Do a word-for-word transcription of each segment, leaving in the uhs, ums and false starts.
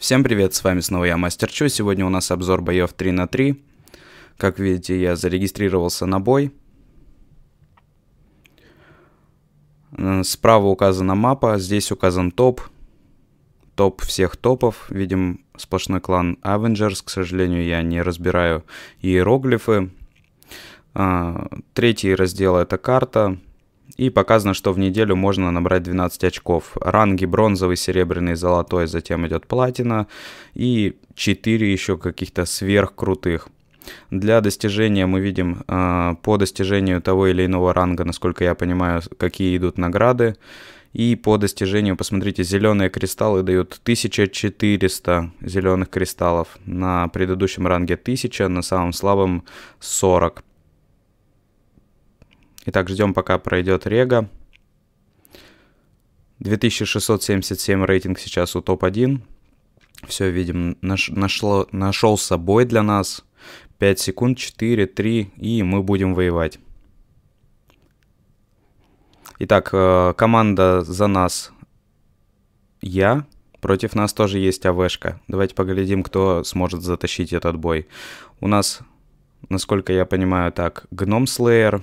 Всем привет, с вами снова я, Мастер Чу. Сегодня у нас обзор боев три на три. Как видите, я зарегистрировался на бой. Справа указана мапа, здесь указан топ. Топ всех топов. Видим сплошной клан Авенджерс. К сожалению, я не разбираю иероглифы. Третий раздел — это карта. И показано, что в неделю можно набрать двенадцать очков. Ранги бронзовый, серебряный, золотой, затем идет платина. И четыре еще каких-то сверхкрутых. Для достижения мы видим э, по достижению того или иного ранга, насколько я понимаю, какие идут награды. И по достижению, посмотрите, зеленые кристаллы дают тысяча четыреста зеленых кристаллов. На предыдущем ранге тысяча, на самом слабом сорок. Итак, ждем, пока пройдет рега. две тысячи шестьсот семьдесят семь рейтинг сейчас у топ один. Все, видим, наш, нашло, нашелся бой для нас. пять секунд, четыре, три, и мы будем воевать. Итак, команда за нас я. Против нас тоже есть АВшка. Давайте поглядим, кто сможет затащить этот бой. У нас, насколько я понимаю, так, Гном Слеер,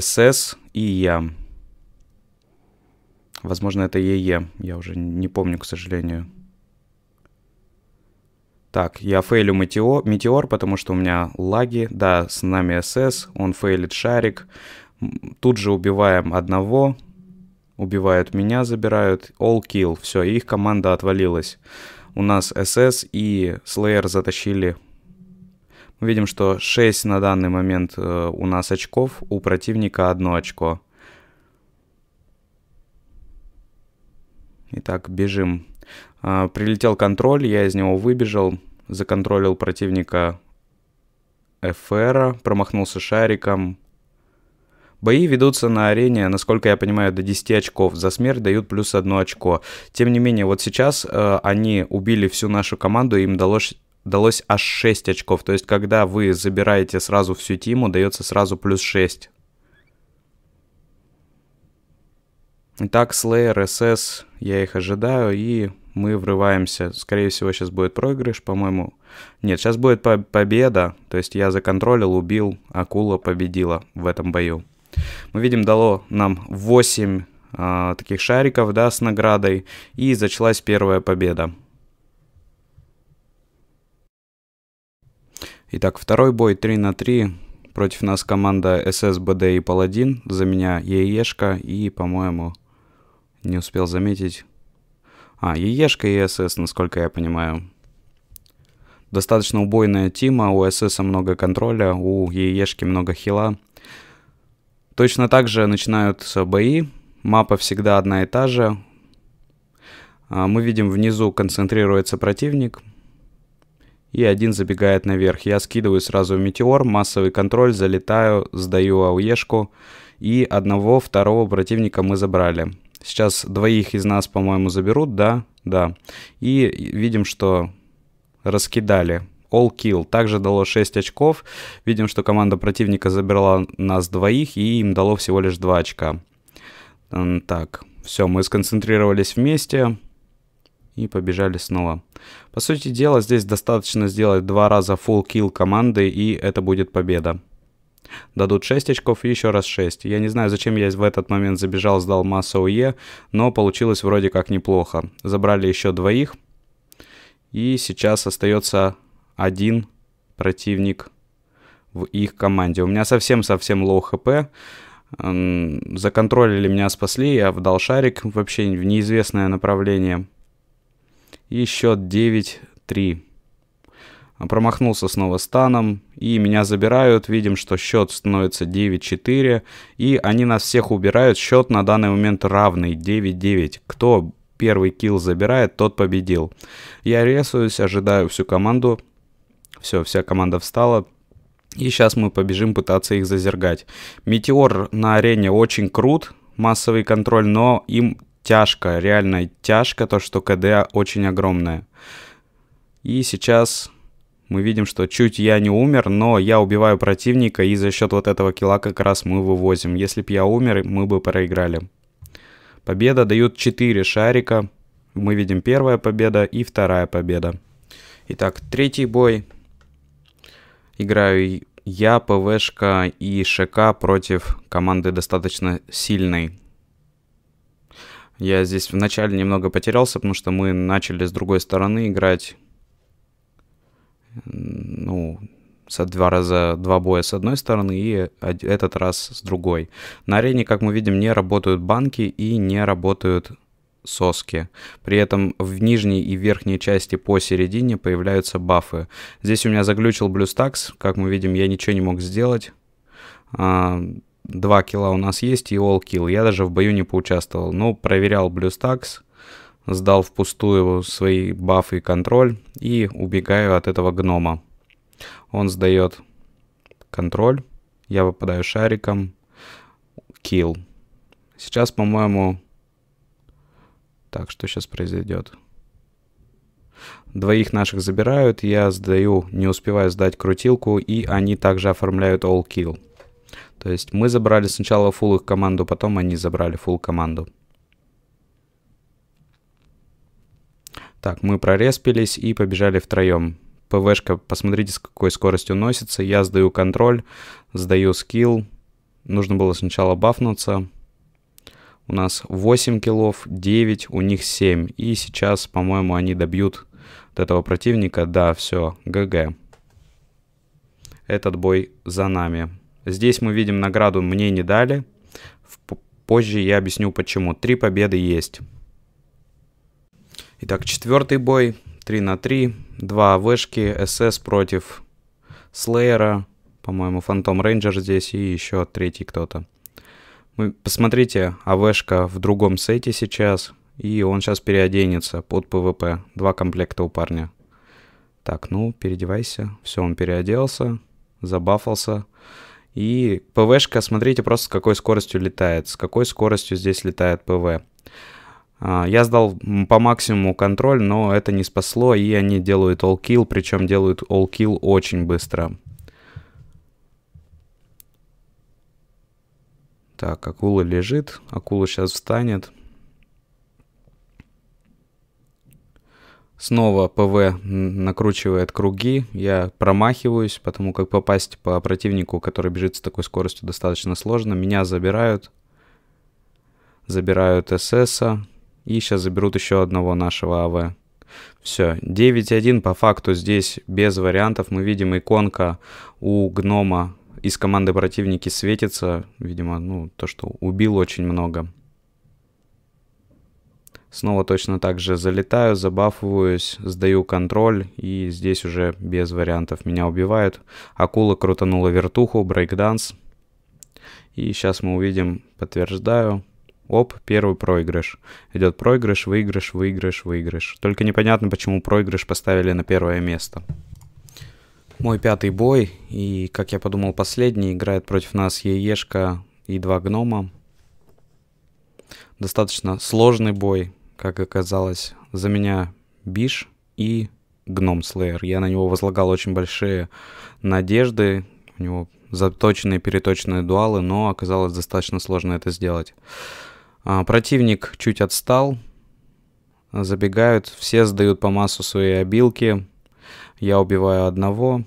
СС и я. Возможно, это ЕЕ. Я уже не помню, к сожалению. Так, я фейлю метеор, метеор, потому что у меня лаги. Да, с нами СС, он фейлит шарик. Тут же убиваем одного. Убивают меня, забирают. All kill. Все, их команда отвалилась. У нас СС и Slayer затащили. Мы видим, что шесть на данный момент у нас очков, у противника одно очко. Итак, бежим. Прилетел контроль, я из него выбежал, законтролил противника эф эр, промахнулся шариком. Бои ведутся на арене, насколько я понимаю, до десяти очков. За смерть дают плюс одно очко. Тем не менее, вот сейчас э, они убили всю нашу команду, им далось, далось аж шесть очков. То есть, когда вы забираете сразу всю тиму, дается сразу плюс шесть. Итак, Slayer, эс эс, я их ожидаю, и мы врываемся. Скорее всего, сейчас будет проигрыш, по-моему. Нет, сейчас будет по победа. То есть я законтролил, убил, акула победила в этом бою. Мы видим, дало нам восемь а, таких шариков, да, с наградой, и зачлась первая победа. Итак, второй бой три на три. Против нас команда эс эс, бэ дэ и Паладин. За меня ЕЕшка и, по-моему... Не успел заметить. А, ЕЕшка и СС, насколько я понимаю. Достаточно убойная тима. У СС много контроля, у ЕЕшки много хила. Точно так же начинаются бои. Мапа всегда одна и та же. Мы видим, внизу концентрируется противник. И один забегает наверх. Я скидываю сразу метеор, массовый контроль, залетаю, сдаю ауешку. И одного, второго противника мы забрали. Сейчас двоих из нас, по-моему, заберут, да? Да. И видим, что раскидали. All kill. Также дало шесть очков. Видим, что команда противника забрала нас двоих, и им дало всего лишь два очка. Так, все, мы сконцентрировались вместе и побежали снова. По сути дела, здесь достаточно сделать два раза full kill команды, и это будет победа. Дадут шесть очков и еще раз шесть. Я не знаю, зачем я в этот момент забежал, сдал массу ОЕ, но получилось вроде как неплохо. Забрали еще двоих. И сейчас остается один противник в их команде. У меня совсем-совсем лоу хп. Законтролили меня, спасли. Я вдал шарик вообще в неизвестное направление. И счет девять три. Промахнулся снова станом, и меня забирают. Видим, что счет становится девять четыре, и они нас всех убирают. Счет на данный момент равный, девять девять. Кто первый килл забирает, тот победил. Я ресуюсь, ожидаю всю команду. Все, вся команда встала. И сейчас мы побежим пытаться их зазергать. Метеор на арене очень крут, массовый контроль, но им тяжко, реально тяжко, то что КД очень огромное. И сейчас... Мы видим, что чуть я не умер, но я убиваю противника, и за счет вот этого килла как раз мы вывозим. Если бы я умер, мы бы проиграли. Победа дает четыре шарика. мы видим первая победа и вторая победа. Итак, третий бой. Играю я, ПВшка и ШК против команды достаточно сильной. Я здесь вначале немного потерялся, потому что мы начали с другой стороны играть. Ну, со два раза два боя с одной стороны и этот раз с другой. На арене, как мы видим, не работают банки и не работают соски. При этом в нижней и верхней части посередине появляются бафы. Здесь у меня заглючил BlueStacks. Как мы видим, я ничего не мог сделать. Два килла у нас есть и all kill. Я даже в бою не поучаствовал. Но проверял BlueStacks. Сдал впустую свои бафы и контроль. И убегаю от этого гнома. Он сдает контроль. Я выпадаю шариком. Kill. Сейчас, по-моему... Так, что сейчас произойдет? Двоих наших забирают, я сдаю, не успеваю сдать крутилку, и они также оформляют all kill. То есть мы забрали сначала фулл их команду, потом они забрали фулл команду. Так, мы прореспились и побежали втроем. ПВшка, посмотрите, с какой скоростью носится. Я сдаю контроль, сдаю скилл. Нужно было сначала бафнуться. У нас восемь киллов, девять, у них семь. И сейчас, по-моему, они добьют от этого противника. Да, все, ГГ. Этот бой за нами. Здесь мы видим награду мне не дали. Позже я объясню почему. Три победы есть. Итак, четвертый бой. три на три. Два АВшки, СС против Слеера. По-моему, Фантом Рейнджер здесь и еще третий кто-то. Посмотрите, АВшка в другом сете сейчас, и он сейчас переоденется под ПВП. Два комплекта у парня. Так, ну, переодевайся. Все, он переоделся, забафался. И ПВшка, смотрите просто с какой скоростью летает, с какой скоростью здесь летает ПВ. Я сдал по максимуму контроль, но это не спасло, и они делают all kill, причем делают all kill очень быстро. Так, акула лежит. Акула сейчас встанет. Снова ПВ накручивает круги. Я промахиваюсь, потому как попасть по противнику, который бежит с такой скоростью, достаточно сложно. Меня забирают. Забирают ССа. И сейчас заберут еще одного нашего АВ. Все, девять один по факту здесь без вариантов. Мы видим, иконка у гнома из команды противники светится. Видимо, ну, то, что убил очень много. Снова точно так же залетаю, забафываюсь, сдаю контроль. И здесь уже без вариантов меня убивают. Акула крутанула вертуху, брейкданс. И сейчас мы увидим, подтверждаю. Оп, первый проигрыш. Идет проигрыш, выигрыш, выигрыш, выигрыш. Только непонятно, почему проигрыш поставили на первое место. Мой пятый бой, и, как я подумал, последний. Играет против нас ЕЕшка и два гнома. Достаточно сложный бой, как оказалось. За меня Биш и Гном Слеер. Я на него возлагал очень большие надежды. У него заточенные, переточенные дуалы, но оказалось достаточно сложно это сделать. А, противник чуть отстал. Забегают, все сдают по массу свои обилки. Я убиваю одного,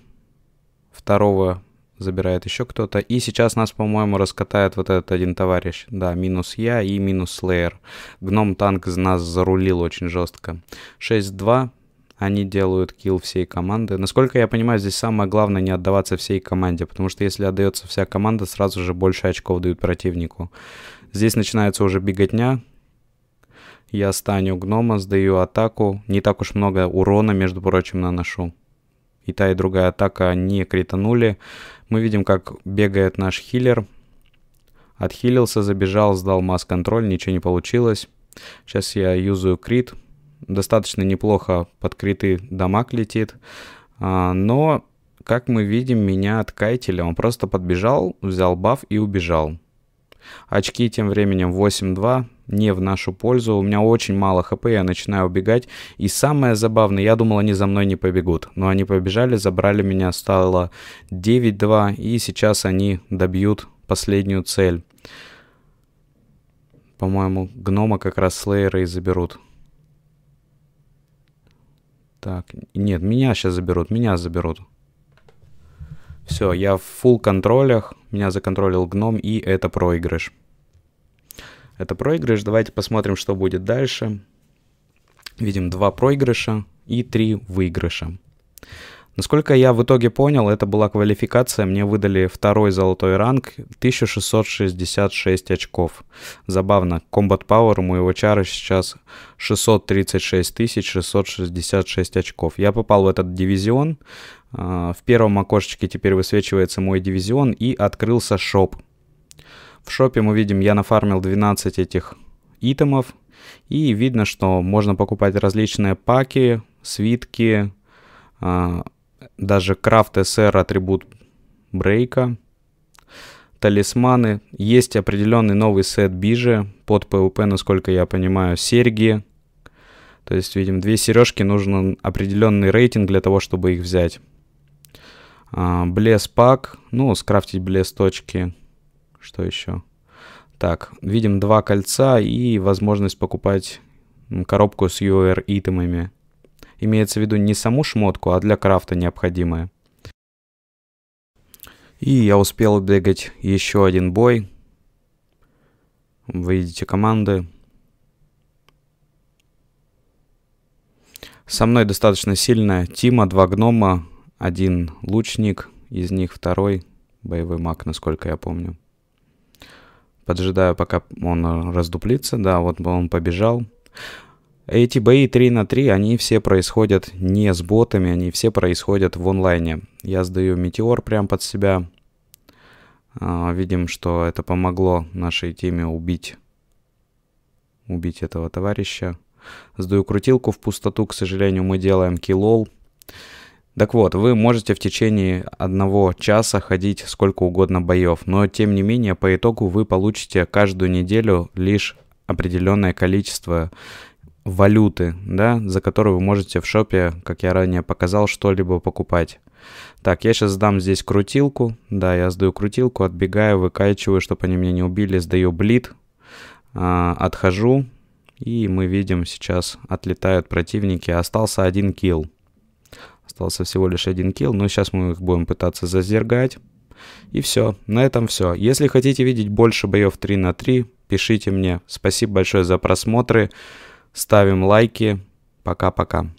второго забирает еще кто-то. И сейчас нас, по-моему, раскатает вот этот один товарищ. Да, минус я и минус Слеер. Гном-танк нас зарулил очень жестко. шесть два. Они делают килл всей команды. Насколько я понимаю, здесь самое главное не отдаваться всей команде. Потому что если отдается вся команда, сразу же больше очков дают противнику. Здесь начинается уже беготня. Я станю гнома, сдаю атаку. Не так уж много урона, между прочим, наношу. И та, и другая атака не кританули. Мы видим, как бегает наш хилер. Отхилился, забежал, сдал масс-контроль. Ничего не получилось. Сейчас я юзаю крит. Достаточно неплохо под криты дамаг летит. Но, как мы видим, меня откайтили. Он просто подбежал, взял баф и убежал. Очки тем временем восемь два. Не в нашу пользу. У меня очень мало хп, я начинаю убегать. И самое забавное, я думал, они за мной не побегут. Но они побежали, забрали меня, стало девять два. И сейчас они добьют последнюю цель. По-моему, гнома как раз Слеера и заберут. Так, нет, меня сейчас заберут, меня заберут. Все, я в фулл контролях, меня законтролил гном, и это проигрыш. Это проигрыш, давайте посмотрим, что будет дальше. Видим два проигрыша и три выигрыша. Насколько я в итоге понял, это была квалификация, мне выдали второй золотой ранг, тысяча шестьсот шестьдесят шесть очков. Забавно, Combat Power у моего чара сейчас шестьсот тридцать шесть тысяч шестьсот шестьдесят шесть очков. Я попал в этот дивизион, в первом окошечке теперь высвечивается мой дивизион и открылся шоп. В шопе мы видим, я нафармил двенадцать этих итемов, и видно, что можно покупать различные паки, свитки, даже крафт эс эр атрибут брейка, талисманы. Есть определенный новый сет бижи под пи ви пи, насколько я понимаю, серьги. То есть, видим, две сережки, нужен определенный рейтинг для того, чтобы их взять. Блес пак, ну, скрафтить блес точки. Что еще? Так, видим два кольца и возможность покупать коробку с ю ар итемами. Имеется в виду не саму шмотку, а для крафта необходимое. И я успел бегать еще один бой. Вы видите команды. Со мной достаточно сильная тима, два гнома, один лучник, из них второй боевой маг, насколько я помню. Поджидаю, пока он раздуплится. Да, вот он побежал. Эти бои три на три, они все происходят не с ботами, они все происходят в онлайне. Я сдаю метеор прямо под себя. Видим, что это помогло нашей теме убить, убить этого товарища. Сдаю крутилку в пустоту, к сожалению, мы делаем киллол. Так вот, вы можете в течение одного часа ходить сколько угодно боев, но тем не менее по итогу вы получите каждую неделю лишь определенное количество валюты, да, за которую вы можете в шопе, как я ранее показал, что-либо покупать. Так, я сейчас сдам здесь крутилку. Да, я сдаю крутилку, отбегаю, выкачиваю, чтобы они меня не убили, сдаю блит, э, отхожу, и мы видим, сейчас отлетают противники. Остался один килл. Остался всего лишь один килл, но сейчас мы их будем пытаться зазергать. И все, на этом все. Если хотите видеть больше боев три на три, пишите мне. Спасибо большое за просмотры. Ставим лайки. Пока-пока.